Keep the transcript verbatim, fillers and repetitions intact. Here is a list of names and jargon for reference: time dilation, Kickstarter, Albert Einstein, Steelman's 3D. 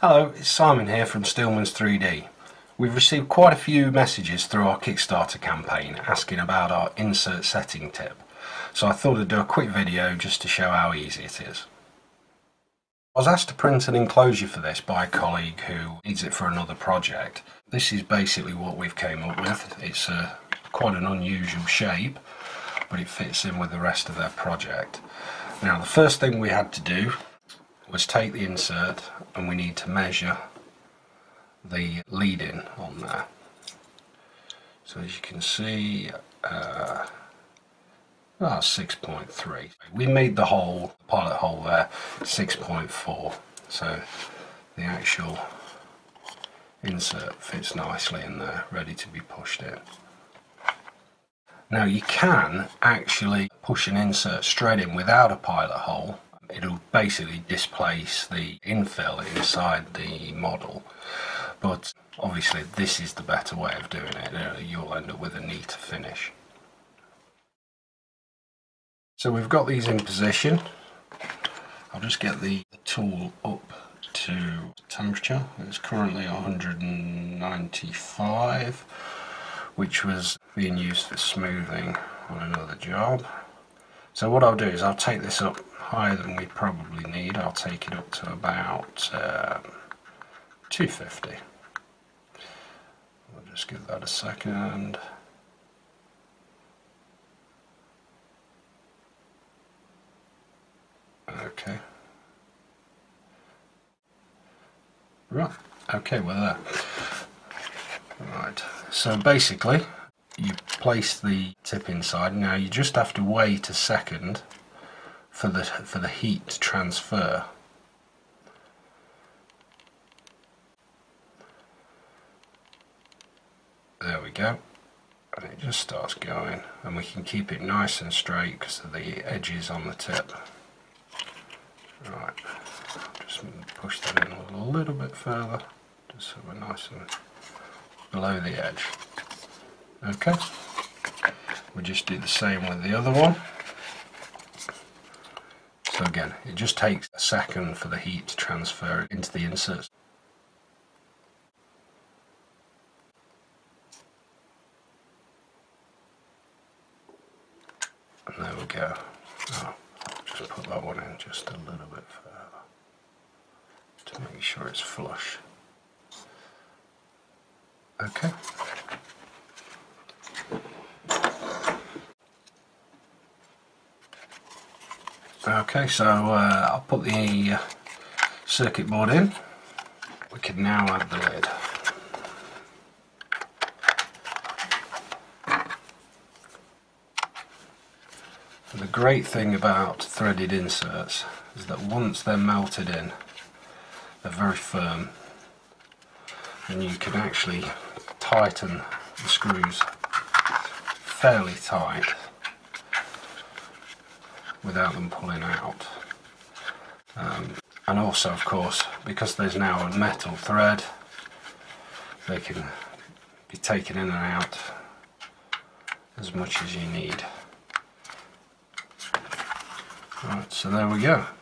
Hello, it's Simon here from Steelman's three D. We've received quite a few messages through our Kickstarter campaign asking about our insert setting tip, so I thought I'd do a quick video just to show how easy it is. I was asked to print an enclosure for this by a colleague who needs it for another project. This is basically what we've came up with. It's a, quite an unusual shape, but it fits in with the rest of their project. Now the first thing we had to do was take the insert, and we need to measure the lead-in on there. So as you can see, uh, oh, six point three. We made the hole, the pilot hole there, six point four. So the actual insert fits nicely in there, ready to be pushed in. Now you can actually push an insert straight in without a pilot hole. It'll basically displace the infill inside the model, but obviously this is the better way of doing it. You'll end up with a neater finish. So we've got these in position. I'll just get the tool up to temperature. It's currently one hundred ninety-five, which was being used for smoothing on another job. So what I'll do is I'll take this up higher than we probably need. I'll take it up to about um, two fifty. I'll just give that a second. Okay. Right, okay, we're there. Right, so basically you place the tip inside. Now you just have to wait a second for the for the heat to transfer. There we go, and it just starts going, and we can keep it nice and straight because of the edges on the tip. Right, just push that in a little bit further, just so we're nice and below the edge. Okay, we just do the same with the other one. So again, it just takes a second for the heat to transfer into the inserts. And there we go. Oh, I'll just put that one in just a little bit further to make sure it's flush. Okay. Okay, so uh, I'll put the uh, circuit board in. We can now add the lid. And the great thing about threaded inserts is that once they're melted in, they're very firm, and you can actually tighten the screws fairly tight without them pulling out. Um, and also, of course, because there's now a metal thread, they can be taken in and out as much as you need. Right, so there we go.